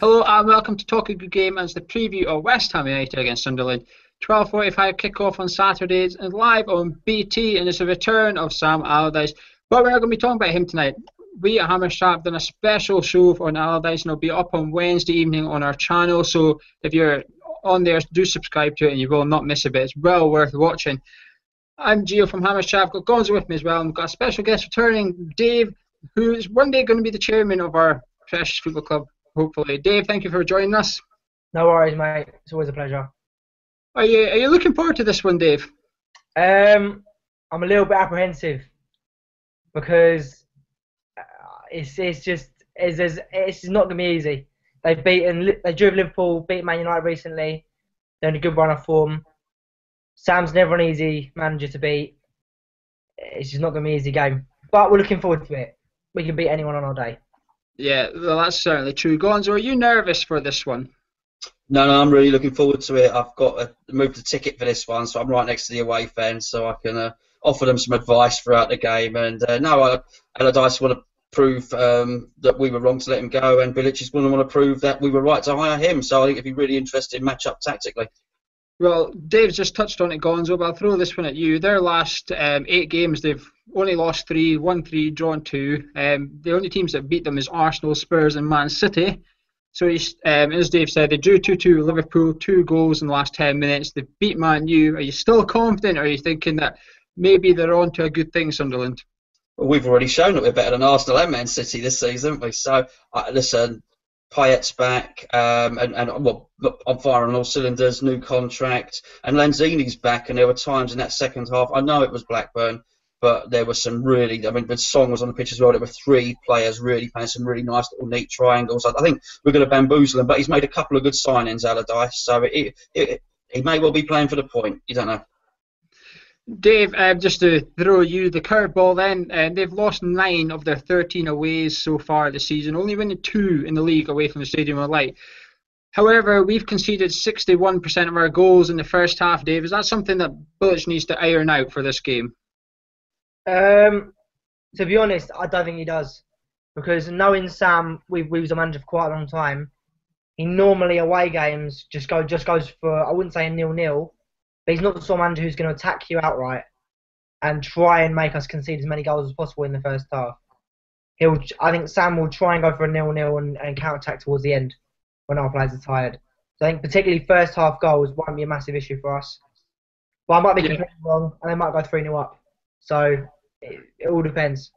Hello and welcome to Talk A Good Game as the preview of West Ham United against Sunderland. 12:45 kickoff on Saturdays and live on BT, and it's a return of Sam Allardyce. But we're not going to be talking about him tonight. We at Hammers Chat have done a special show on Allardyce and it'll be up on Wednesday evening on our channel. So if you're on there, do subscribe to it and you will not miss a bit. It's well worth watching. I'm Gio from Hammers Chat. I've got Gonzo with me as well. We've got a special guest returning, Dave, who is one day going to be the chairman of our precious football club. Hopefully. Dave, thank you for joining us. No worries, mate. It's always a pleasure. Are you looking forward to this one, Dave? I'm a little bit apprehensive because it's not going to be easy. They drew Liverpool, beat Man United recently. They're in a good run of form. Sam's never an easy manager to beat. It's just not going to be an easy game, but we're looking forward to it. We can beat anyone on our day. Yeah, well, that's certainly true. Gonzo, are you nervous for this one? No, I'm really looking forward to it. I've got to move the ticket for this one, so I'm right next to the away fence, so I can offer them some advice throughout the game. And Allardyce want to prove that we were wrong to let him go, and Bilic is going to want to prove that we were right to hire him. So I think it'd be a really interesting match-up tactically. Well, Dave's just touched on it, Gonzo, but I'll throw this one at you. Their last 8 games, they've only lost 3, won 3, drawn 2. The only teams that beat them is Arsenal, Spurs and Man City. So, as Dave said, they drew 2-2 Liverpool, 2 goals in the last 10 minutes. They beat Man U. Are you still confident, or are you thinking that maybe they're on to a good thing, Sunderland? Well, we've already shown that we're better than Arsenal and Man City this season, haven't we? So, listen, Payet's back, well, I'm firing on all cylinders, new contract, and Lanzini's back, and there were times in that second half, I know it was Blackburn, but there were some really, I mean, when Song was on the pitch as well, there were 3 players really playing some really nice little neat triangles. I think we're going to bamboozle him, but he's made a couple of good signings, Allardyce, so he may well be playing for the point, you don't know. Dave, just to throw you the curveball then, they've lost 9 of their 13 aways so far this season, only winning 2 in the league away from the Stadium of Light. However, we've conceded 61% of our goals in the first half, Dave. Is that something that Bilic needs to iron out for this game? To be honest, I don't think he does. Because knowing Sam, we was a manager for quite a long time, he normally away games just goes for, I wouldn't say a 0-0, but he's not the sort of manager who's going to attack you outright and try and make us concede as many goals as possible in the first half. I think Sam will try and go for a 0-0 and counter-attack towards the end when our players are tired. So I think particularly first half goals won't be a massive issue for us. But I might be completely wrong and they might go 3-0 up. So it all depends.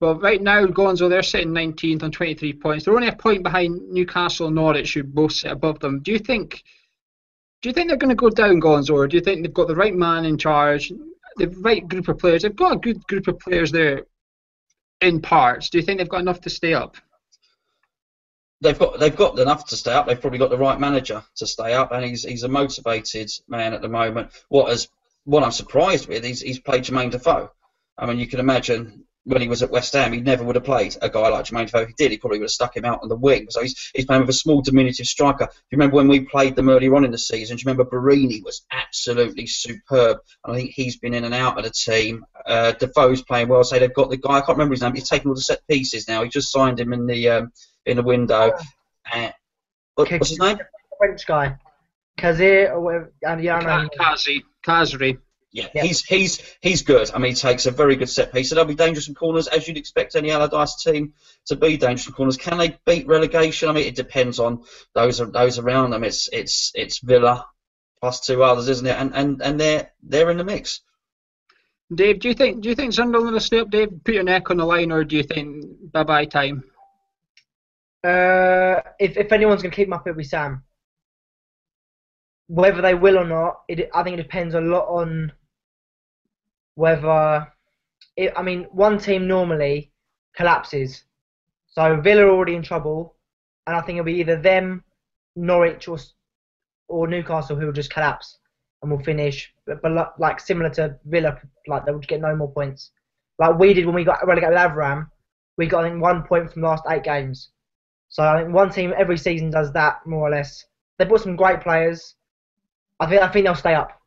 Well, right now, Gonzo, they're sitting 19th on 23 points. They're only a point behind Newcastle and Norwich, who both sit above them. Do you think they're going to go down, Gonzo, or do you think they've got the right man in charge, the right group of players? They've got a good group of players there in parts. Do you think they've got enough to stay up? They've got enough to stay up. They've probably got the right manager to stay up, and he's a motivated man at the moment. What I'm surprised with is he's played Jermaine Defoe. I mean, you can imagine when he was at West Ham, he never would have played a guy like Jermaine Defoe. If he did, he probably would have stuck him out on the wing. So he's playing with a small, diminutive striker. Do you remember when we played them earlier on in the season? Do you remember Borini was absolutely superb? And I think he's been in and out of the team. Defoe's playing well. So they've got the guy, I can't remember his name, but he's taking all the set pieces now. He just signed him in the window. What's his name? French guy. Khazri or whatever. Khazri. Yeah, he's good. I mean, he takes a very good set piece. So they'll be dangerous in corners, as you'd expect any Allardyce team to be dangerous in corners. Can they beat relegation? I mean, it depends on those around them. It's Villa plus 2 others, isn't it? And they're in the mix. Dave, do you think Sunderland will stay up? Dave, put your neck on the line, or do you think bye-bye time? If anyone's going to keep them up, it'll be Sam. Whether they will or not, I think it depends a lot on whether... one team normally collapses. So Villa are already in trouble, and I think it'll be either them, Norwich, or Newcastle who will just collapse and will finish. But like similar to Villa, like they will get no more points. Like we did when we got relegated with Avram, we got, I think, 1 point from the last 8 games. So I think one team every season does that, more or less. They've bought some great players. I think they'll stay up.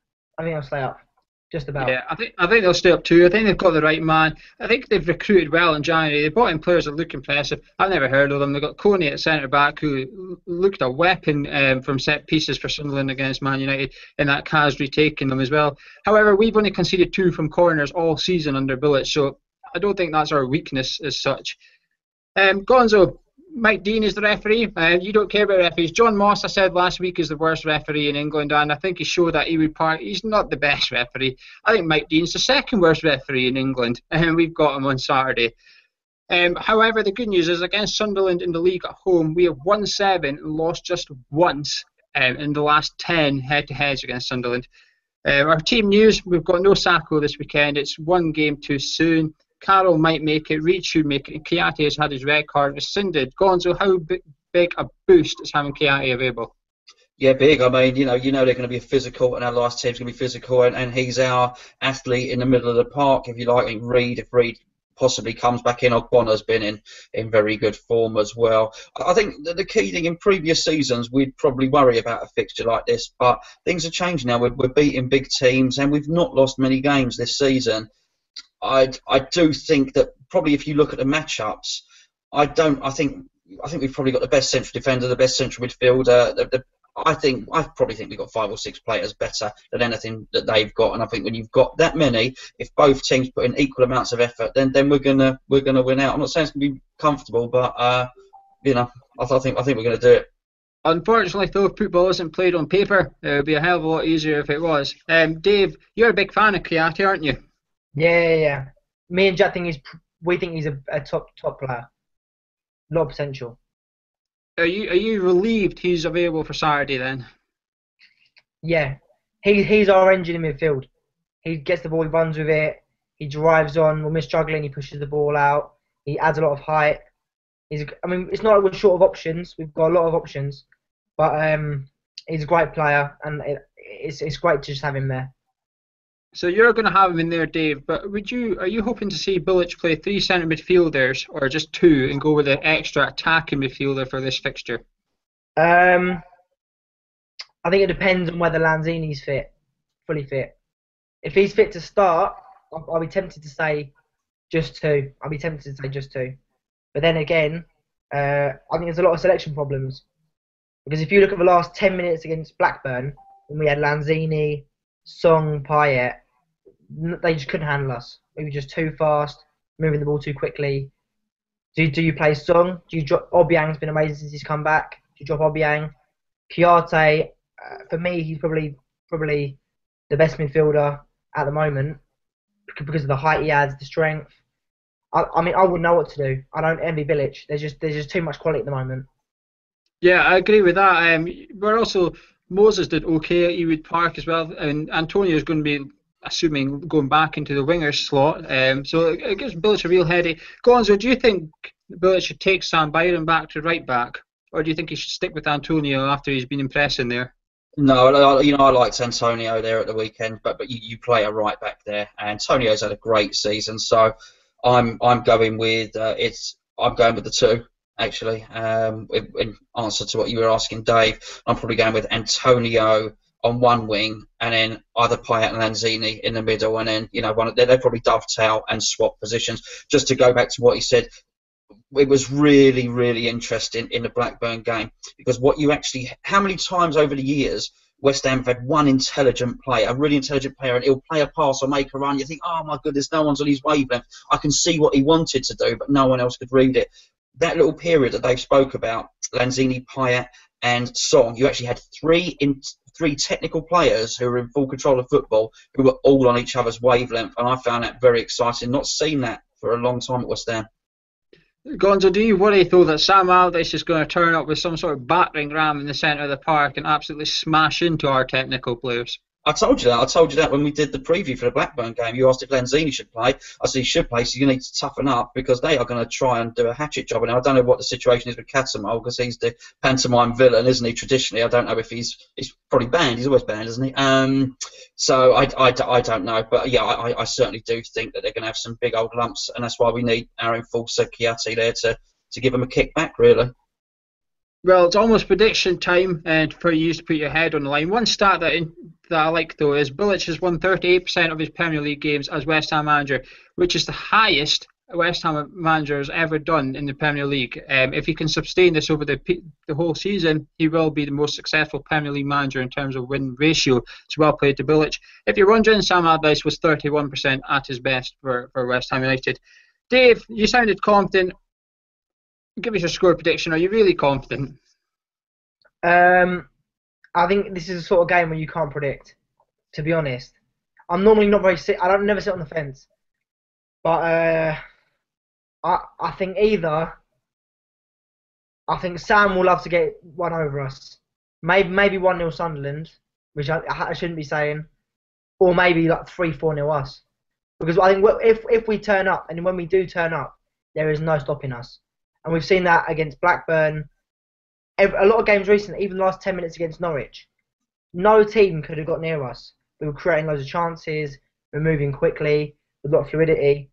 just about. Yeah, I think they'll stay up too. I think they've got the right man. I think they've recruited well in January. They brought in players that look impressive. I've never heard of them. They've got Koné at centre-back, who looked a weapon from set pieces for Sunderland against Man United, and that Khazri taking them as well. However, we've only conceded 2 from corners all season under Bilic, so I don't think that's our weakness as such. Gonzo, Mike Dean is the referee. You don't care about referees. John Moss, I said last week, is the worst referee in England, and I think he showed that he's not the best referee. I think Mike Dean's the second worst referee in England, and we've got him on Saturday. However, the good news is against Sunderland in the league at home, we have won 7 and lost just once in the last 10 head-to-heads against Sunderland. Our team news, we've got no Sacco this weekend. It's one game too soon. Carroll might make it, Reid should make it, and Kiati has had his red card rescinded. Gonzo, how big a boost is having Kiati available? Yeah, big. I mean, you know they're going to be physical, and our last team's going to be physical, and he's our athlete in the middle of the park, if you like. And Reid, if Reid possibly comes back in, or Bonner's been in very good form as well. I think the key thing, in previous seasons we'd probably worry about a fixture like this, but things have changed now. We're beating big teams, and we've not lost many games this season. I do think that probably if you look at the matchups, I think we've probably got the best central defender, the best central midfielder. I probably think we've got 5 or 6 players better than anything that they've got, and I think when you've got that many, if both teams put in equal amounts of effort, then we're gonna win out. I'm not saying it's gonna be comfortable, but I think we're gonna do it. Unfortunately, though, football isn't played on paper. It would be a hell of a lot easier if it was. Dave, you're a big fan of Kouyaté, aren't you? Yeah. Me and Judd think we think he's a top player. A lot of potential. Are you relieved he's available for Saturday then? Yeah. He's our engine in midfield. He gets the ball, he runs with it, he drives on. When we're struggling, he pushes the ball out. He adds a lot of height. It's not like we're short of options. We've got a lot of options, but he's a great player, and it's great to just have him there. So you're going to have him in there, Dave, but are you hoping to see Bilic play 3 centre midfielders or just 2 and go with an extra attacking midfielder for this fixture? I think it depends on whether Lanzini's fully fit. If he's fit to start, I'll be tempted to say just 2. But then again, I think there's a lot of selection problems, because if you look at the last 10 minutes against Blackburn, when we had Lanzini, Song, Payet, they just couldn't handle us. We were just too fast, moving the ball too quickly. Do you play Song? Do you drop Obiang's been amazing since he's come back. Do you drop Obiang? Kouyaté, for me, he's probably the best midfielder at the moment because of the height he adds, the strength. I wouldn't know what to do. I don't envy Bilic. There's just too much quality at the moment. Yeah, I agree with that. We're also. Moses did okay at Ewood Park as well, and Antonio is going to be, assuming, going back into the winger slot. So it gives Bilic a real headache. Gonzo, do you think Bilic should take Sam Byron back to right back, or do you think he should stick with Antonio after he's been impressing there? No, I liked Antonio there at the weekend, but you play a right back there, and Antonio's had a great season, so I'm going with the 2. Actually, in answer to what you were asking, Dave, I'm probably going with Antonio on one wing, and then either Payet and Lanzini in the middle, and then they probably dovetail and swap positions. Just to go back to what he said, it was really, really interesting in the Blackburn game, because how many times over the years West Ham have had one intelligent player, a really intelligent player, and he'll play a pass or make a run. You think, oh my goodness, no one's on his wavelength. I can see what he wanted to do, but no one else could read it. That little period that Dave spoke about, Lanzini, Payet and Song, you actually had three technical players who were in full control of football, who were all on each other's wavelength, and I found that very exciting. Not seen that for a long time at West Ham. Gonzo, do you worry, though, that Sam Allardyce is going to turn up with some sort of battering ram in the centre of the park and absolutely smash into our technical players? I told you that when we did the preview for the Blackburn game. You asked if Lanzini should play. I said he should play, so you need to toughen up, because they are going to try and do a hatchet job. And I don't know what the situation is with Catamol, because he's the pantomime villain, isn't he, traditionally? I don't know if he's probably banned. He's always banned, isn't he? So I don't know. But, yeah, I certainly do think that they're going to have some big old lumps, and that's why we need our enforcer Kiati there to give them a kick back, really. Well, it's almost prediction time for you to put your head on the line. One stat that I like, though, is Bilic has won 38% of his Premier League games as West Ham manager, which is the highest West Ham manager has ever done in the Premier League. If he can sustain this over the whole season, he will be the most successful Premier League manager in terms of win ratio. It's well played to Bilic. If you're wondering, Sam Allardyce was 31% at his best for West Ham United. Dave, you sounded confident. Give us your score prediction. Are you really confident? I think this is the sort of game where you can't predict. To be honest, I'm normally not very. I don't never sit on the fence, but I think either. I think Sam will love to get one over us. Maybe 1-0 Sunderland, which I shouldn't be saying, or maybe like 3-4-0 us, because I think if we turn up, and when we do turn up, there is no stopping us. And we've seen that against Blackburn. A lot of games recently, even the last 10 minutes against Norwich, no team could have got near us. We were creating loads of chances, we were moving quickly, with a lot of fluidity.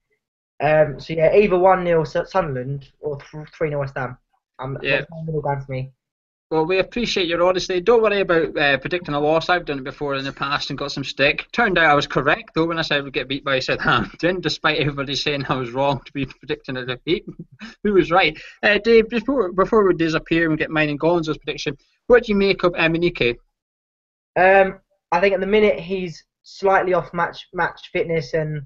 So yeah, either 1-0 Sunderland or 3-0 West Ham. That's a little bad for me. Well, we appreciate your honesty. Don't worry about predicting a loss. I've done it before in the past and got some stick. Turned out I was correct, though, when I said we'd get beat by Southampton, despite everybody saying I was wrong to be predicting a defeat. Who was right? Dave, before we disappear and get mine and Gonzo's prediction, what do you make of Emenike? I think at the minute he's slightly off match fitness and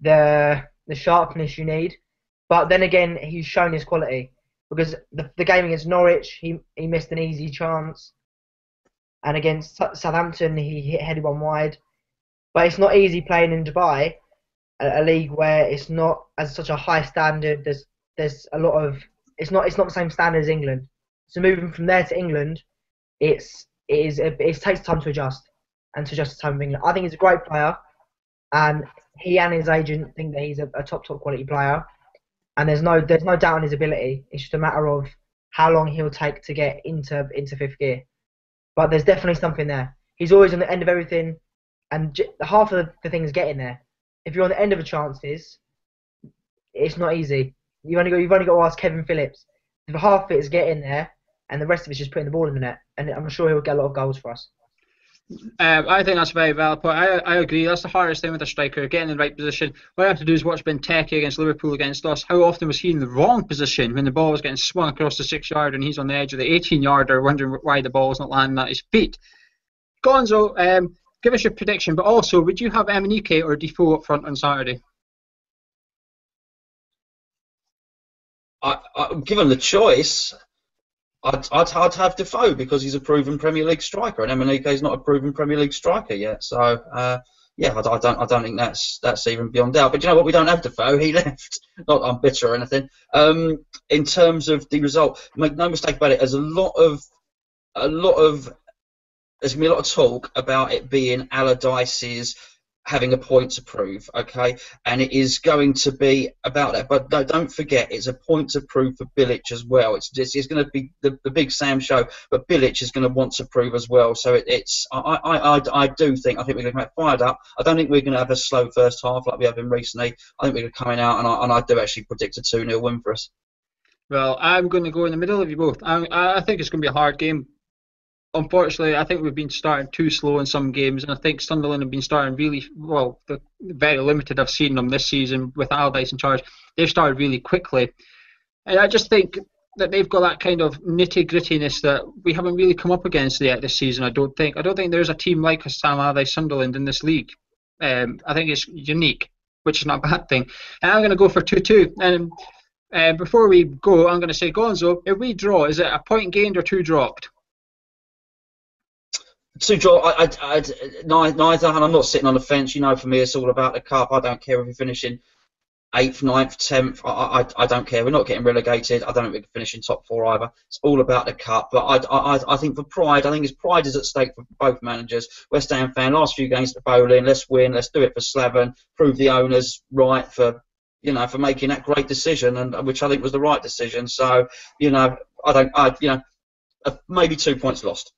the sharpness you need. But then again, he's shown his quality. Because the game against Norwich, he missed an easy chance. And against Southampton, he headed one wide. But it's not easy playing in Dubai, a league where it's not as such a high standard. There's a lot of... It's not the same standard as England. So moving from there to England, it takes time to adjust. And to adjust to time of England. I think he's a great player. And he and his agent think that he's a top quality player. And there's no doubt on his ability. It's just a matter of how long he'll take to get into fifth gear. But there's definitely something there. He's always on the end of everything, and half of the things getting there. If you're on the end of the chances, it's not easy. You've only got to ask Kevin Phillips. If half of it is getting there, and the rest of it's just putting the ball in the net, and I'm sure he'll get a lot of goals for us. I think that's a very valid point. I agree. That's the hardest thing with a striker, getting in the right position. What I have to do is watch Benteke against Liverpool against us. How often was he in the wrong position when the ball was getting swung across the 6-yard and he's on the edge of the 18-yarder wondering why the ball's not landing at his feet? Gonzo, give us your prediction, but also, would you have Emenike or Defoe up front on Saturday? Given the choice... I'd have Defoe because he's a proven Premier League striker, and Emenike is not a proven Premier League striker yet. So I don't think that's even beyond doubt. But you know what? We don't have Defoe. He left. Not I'm bitter or anything. In terms of the result, make no mistake about it. There's there's gonna be a lot of talk about it being Allardyce's having a point to prove, okay? And it is going to be about that. But don't forget, it's a point to prove for Bilic as well. It's going to be the big Sam show, but Bilic is going to want to prove as well. So I do think, we're going to come out fired up. I don't think we're going to have a slow first half like we have been recently. I think we're going to come out, and I do actually predict a 2-0 win for us. Well, I'm going to go in the middle of you both. I think it's going to be a hard game. Unfortunately, I think we've been starting too slow in some games, and I think Sunderland have been starting really well. Very limited I've seen them this season with Allardyce in charge. They've started really quickly, and I just think that they've got that kind of nitty-grittiness that we haven't really come up against yet this season. I don't think there's a team like Sam Allardyce Sunderland in this league. I think it's unique, which is not a bad thing. And I'm going to go for 2-2. And before we go, I'm going to say, Gonzo, if we draw, is it a point gained or two dropped? Two draw. Neither, and I'm not sitting on the fence. You know, for me, it's all about the cup. I don't care if we finish in 8th, 9th, 10th. I don't care. We're not getting relegated. I don't think we can finish in top 4 either. It's all about the cup. But I think for pride, I think his pride is at stake for both managers. West Ham fan, last few games to bowling. Let's win. Let's do it for Slaven. Prove the owners right for making that great decision, and which I think was the right decision. So maybe 2 points lost.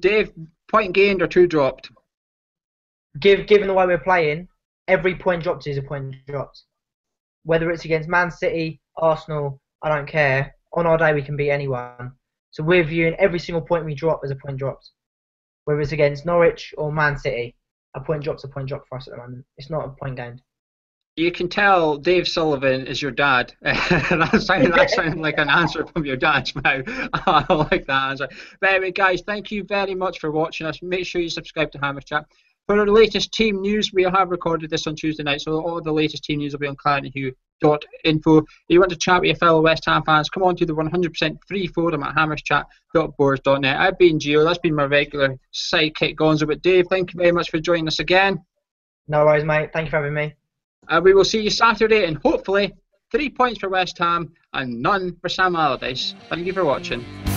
Dave, point gained or two dropped? Given the way we're playing, every point dropped is a point dropped. Whether it's against Man City, Arsenal, I don't care. On our day, we can beat anyone. So we're viewing every single point we drop as a point dropped. Whether it's against Norwich or Man City, a point drop's a point drop for us at the moment. It's not a point gained. You can tell Dave Sullivan is your dad. that sounds like an answer from your dad now. I like that answer. But anyway, guys, thank you very much for watching us. Make sure you subscribe to Hammers Chat. For our latest team news, we have recorded this on Tuesday night, so all the latest team news will be on clarityhue.info. If you want to chat with your fellow West Ham fans, come on to the 100% free forum at hammerschat.boards.net. I've been Gio, that's been my regular sidekick Gonzo, but Dave, thank you very much for joining us again. No worries, mate, thank you for having me. We will see you Saturday, and hopefully 3 points for West Ham and none for Sam Allardyce. Thank you for watching.